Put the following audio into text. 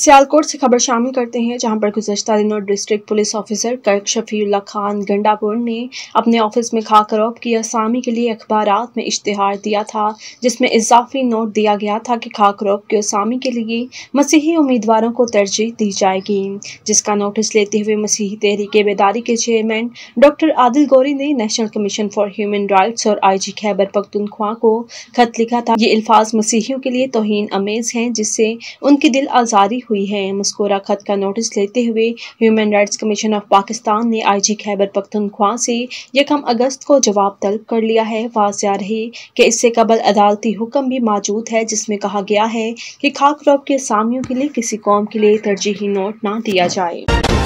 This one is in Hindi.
सियालकोट से खबर शामिल करते हैं, जहां पर गुज़श्ता दिनों district police officer Kafeel Khan Gandapur ने अपने ऑफिस में खाकरोब की असामी के लिए अखबारात में इश्तिहार दिया था, जिसमें इजाफी नोट दिया गया था कि खाकरोब के असामी के लिए मसीही उम्मीदवारों को तरजीह दी जाएगी, जिसका नोटिस लेते हुए मसीही तहरीक बेदारी के चेयरमैन डॉक्टर आदिल गौरी ने national commission for human rights और IG खैबर पख्तूनख्वा को खत लिखा था। ये अल्फाज मसीहियों के लिए तौहीन अमेज हैं, जिससे उनकी दिल आज़ारी हुई है। मस्कूरा खत का नोटिस लेते हुए human rights commission of Pakistan ने IG खैबर पख्तूनख्वा से यकम अगस्त को जवाब तलब कर लिया है। वाज़िया रहे कि इससे कबल अदालती हुक्म भी मौजूद है, जिसमें कहा गया है कि खाकरोब के असामियों के लिए किसी कौम के लिए तरजीही नोट ना दिया जाए।